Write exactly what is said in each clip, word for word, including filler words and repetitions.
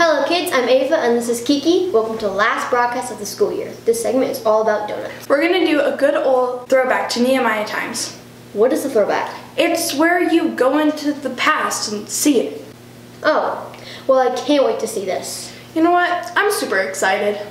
Hello kids, I'm Ava and this is Kiki. Welcome to the last broadcast of the school year. This segment is all about donuts. We're gonna do a good old throwback to Nehemiah times. What is a throwback? It's where you go into the past and see it. Oh, well I can't wait to see this. You know what, I'm super excited.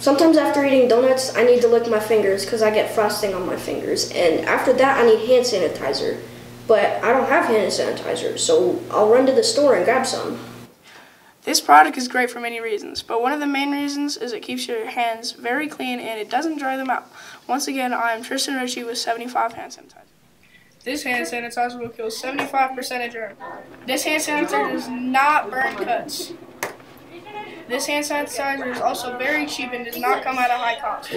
Sometimes after eating donuts, I need to lick my fingers because I get frosting on my fingers. And after that, I need hand sanitizer. But I don't have hand sanitizer, so I'll run to the store and grab some. This product is great for many reasons, but one of the main reasons is it keeps your hands very clean and it doesn't dry them out. Once again, I am Tristan Ritchie with seventy-five hand sanitizer. This hand sanitizer will kill seventy-five percent of germs. This hand sanitizer does not burn cuts. This hand sanitizer is also very cheap and does not come at a high cost.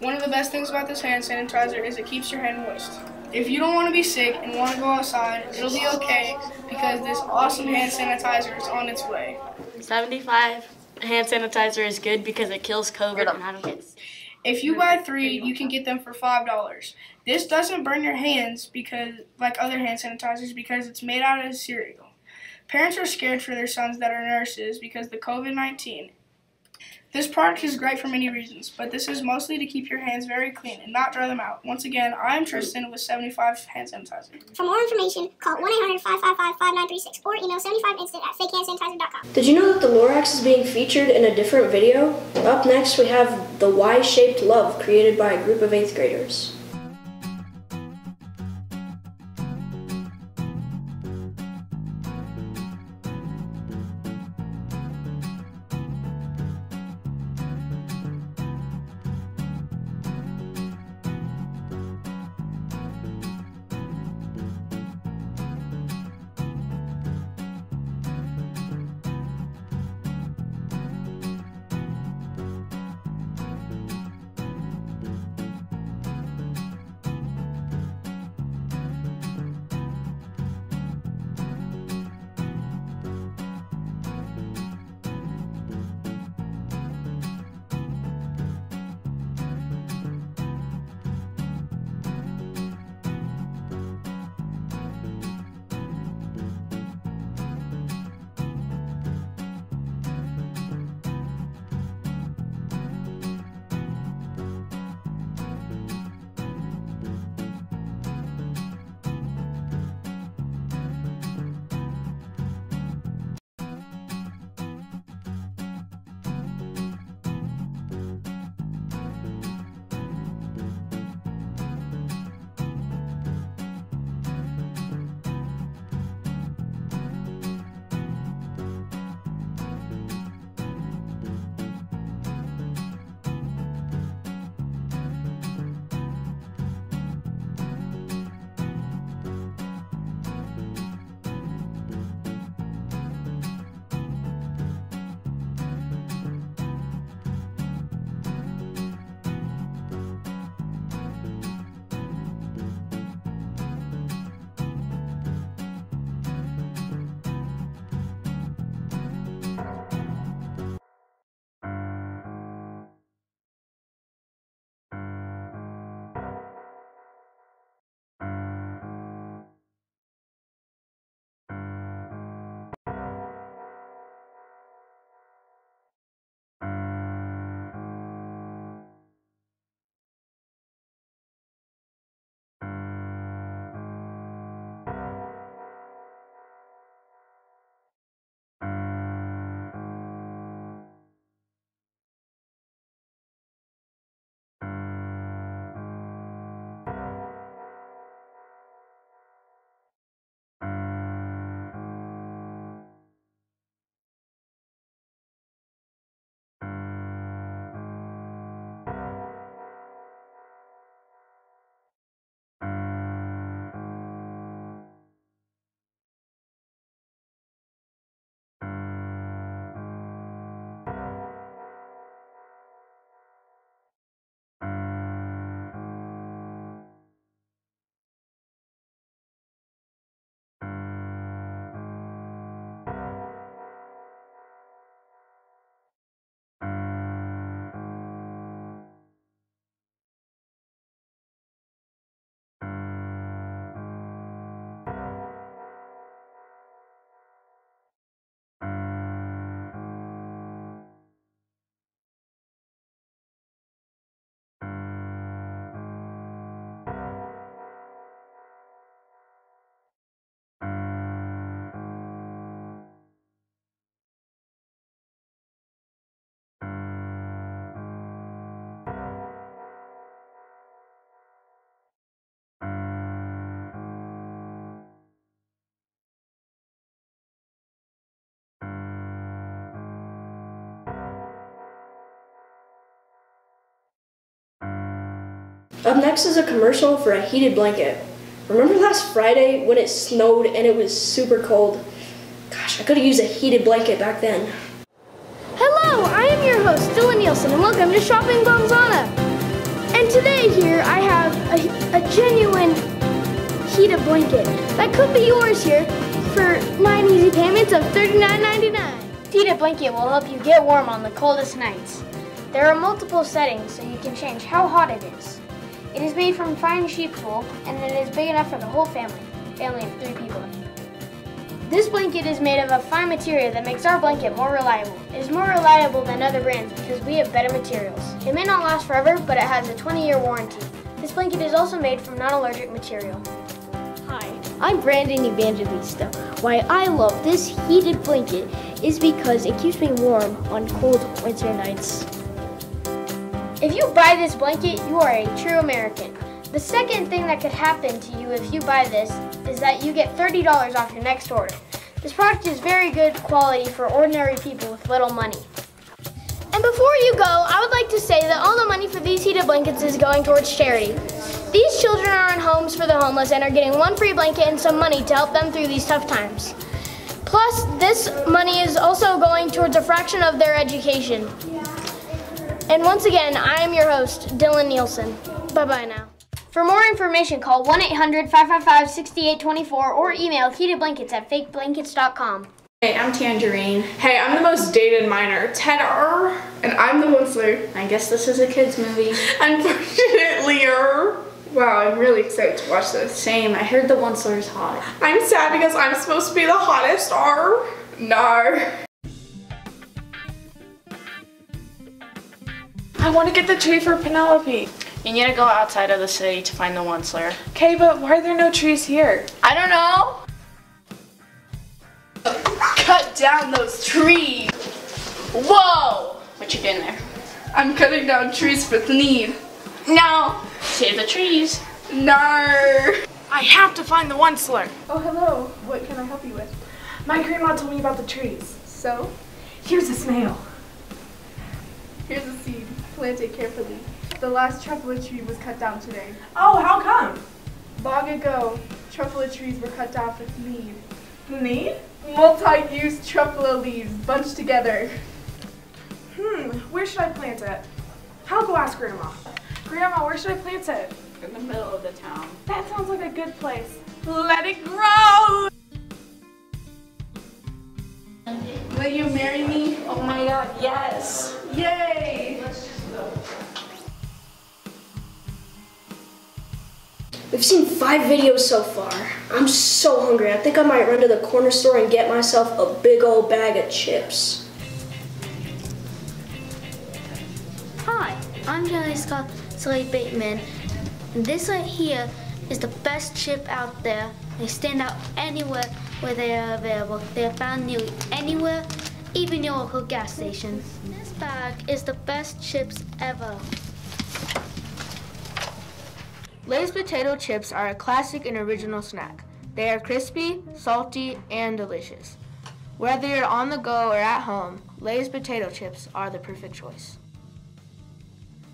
One of the best things about this hand sanitizer is it keeps your hand moist. If you don't want to be sick and want to go outside, it'll be okay because this awesome hand sanitizer is on its way. seventy-five hand sanitizer is good because it kills COVID and I don't get sick. If you buy three, you can get them for five dollars. This doesn't burn your hands because, like other hand sanitizers, because it's made out of cereal. Parents are scared for their sons that are nurses because of the COVID nineteen. This product is great for many reasons, but this is mostly to keep your hands very clean and not dry them out. Once again, I'm Tristan with seventy-five hand sanitizer. For more information, call one eight hundred, five five five, five nine three six or email seventy-five instant at fake hand sanitizer dot com. Did you know that the Lorax is being featured in a different video? Up next, we have the Y-shaped love created by a group of eighth graders. Up next is a commercial for a heated blanket. Remember last Friday when it snowed and it was super cold? Gosh, I could have used a heated blanket back then. Hello, I am your host, Dylan Nielsen, and welcome to Shopping Bonzana. And today here I have a, a genuine heated blanket that could be yours here for nine easy payments of thirty-nine ninety-nine. Heated blanket will help you get warm on the coldest nights. There are multiple settings so you can change how hot it is. It is made from fine sheep wool, and it is big enough for the whole family, family of three people. This blanket is made of a fine material that makes our blanket more reliable. It is more reliable than other brands because we have better materials. It may not last forever, but it has a twenty-year warranty. This blanket is also made from non-allergic material. Hi, I'm Brandon Evangelista. Why I love this heated blanket is because it keeps me warm on cold winter nights. If you buy this blanket, you are a true American. The second thing that could happen to you if you buy this is that you get thirty dollars off your next order. This product is very good quality for ordinary people with little money. And before you go, I would like to say that all the money for these heated blankets is going towards charity. These children are in homes for the homeless and are getting one free blanket and some money to help them through these tough times. Plus, this money is also going towards a fraction of their education. And once again, I am your host, Dylan Nielsen. Bye-bye now. For more information, call one eight hundred, five five five, six eight two four or email heatedblankets at fakeblankets dot com. Hey, I'm Tangerine. Hey, I'm the most dated minor, Ted-er. And I'm the Once-ler. I guess this is a kid's movie. Unfortunately-er. Wow, I'm really excited to watch this. Same, I heard the Once-ler is hot. I'm sad because I'm supposed to be the hottest-er. No. I want to get the tree for Penelope. You need to go outside of the city to find the Once-ler. Okay, but why are there no trees here? I don't know. Cut down those trees. Whoa! What you doing there? I'm cutting down trees for the need. No. Save the trees. No. I have to find the Once-ler. Oh, hello. What can I help you with? My grandma told me about the trees. So? Here's a snail. Here's a seed. Planted carefully. The last truffula tree was cut down today. Oh, how come? Long ago, truffula trees were cut down for need. Need? Multi-use truffula leaves bunched together. Hmm, where should I plant it? I'll go ask Grandma. Grandma, where should I plant it? In the middle of the town. That sounds like a good place. Let it grow! Will you marry me? Oh my God, yes! Yay! We've seen five videos so far. I'm so hungry. I think I might run to the corner store and get myself a big old bag of chips. Hi, I'm Gianni Scott, Slade Bateman. And this right here is the best chip out there. They stand out anywhere where they are available. They are found nearly anywhere, even your local gas station. This bag is the best chips ever. Lay's potato chips are a classic and original snack. They are crispy, salty, and delicious. Whether you're on the go or at home, Lay's potato chips are the perfect choice.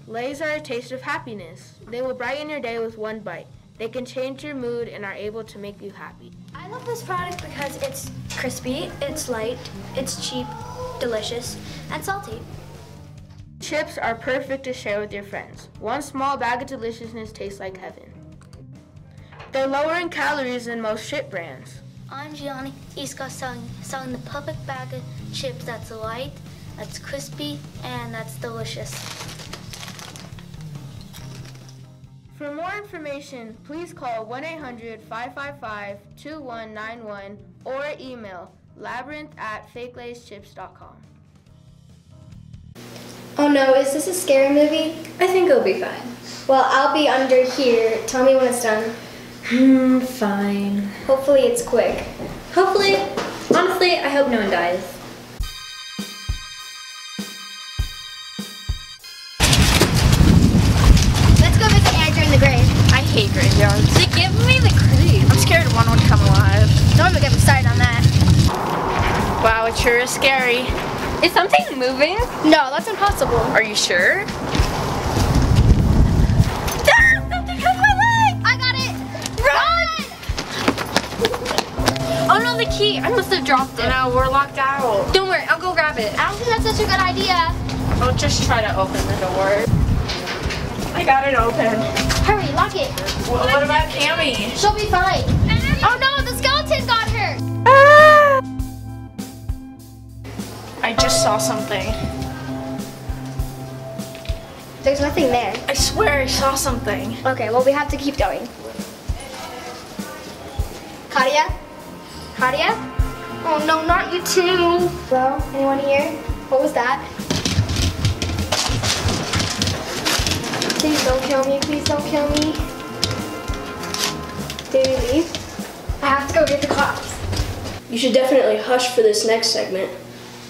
Lay's are a taste of happiness. They will brighten your day with one bite. They can change your mood and are able to make you happy. I love this product because it's crispy, it's light, it's cheap, delicious, and salty. Chips are perfect to share with your friends. One small bag of deliciousness tastes like heaven. They're lower in calories than most chip brands. I'm Gianni Scarselli, selling the perfect bag of chips that's light, that's crispy, and that's delicious. For more information, please call one eight hundred, five five five, two one nine one or email labyrinth at fake lays chips dot com. Oh no, is this a scary movie? I think it'll be fine. Well, I'll be under here. Tell me when it's done. Hmm, fine. Hopefully it's quick. Hopefully. Honestly, I hope no one dies. Hate graveyards. They give me the creep. I'm scared one would come alive. Don't even get me started on that. Wow, it sure is scary. Is something moving? No, that's impossible. Are you sure? There's something on my leg! I got it! Run! Run! Oh no, the key! I must have dropped it. No, we're locked out. Don't worry, I'll go grab it. I don't think that's such a good idea. I'll just try to open the door. I got it open. Hurry, lock it. Well, what about Cammie? She'll be fine. Oh no, the skeleton got her. Ah! I just saw something. There's nothing there. I swear I saw something. Okay, well we have to keep going. Katia? Katia? Oh no, not you too. Hello, anyone here? What was that? Please don't kill me, please don't kill me. Did we leave? I have to go get the cops. You should definitely hush for this next segment.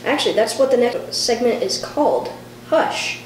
Actually, that's what the next segment is called. Hush.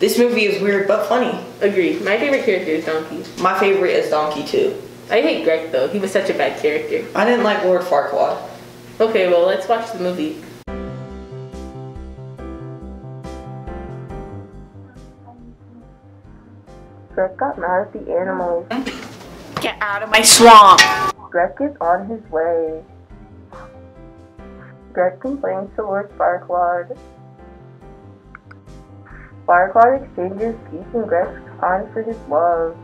This movie is weird but funny. Agreed. My favorite character is Donkey. My favorite is Donkey too. I hate Greg though. He was such a bad character. I didn't like Lord Farquaad. Okay, well let's watch the movie. Greg got mad at the animals. Get out of my swamp! Greg is on his way. Greg complains to Lord Farquaad. Farquaad exchanges Peach and Greg's on for his love.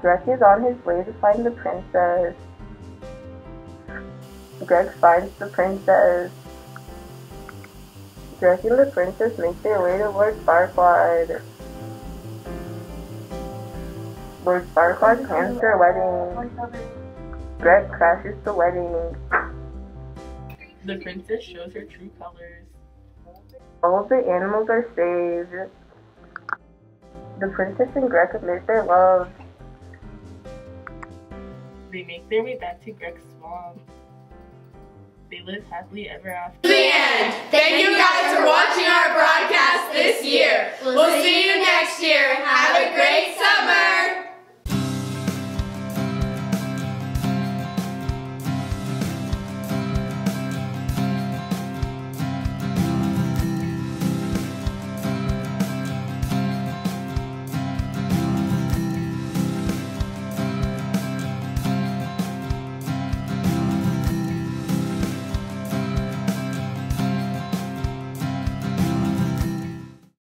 Greg is on his way to find the princess. Greg finds the princess. Greg and the princess make their way to Lord Farquaad. Lord Farquaad plans their wedding. Greg crashes the wedding. The princess shows her true colors. All of the animals are saved. The princess and Greg admit their love. They make their way back to Greg's swamp. They live happily ever after. The end! Thank you guys for watching our broadcast this year. We'll see you next year. Have a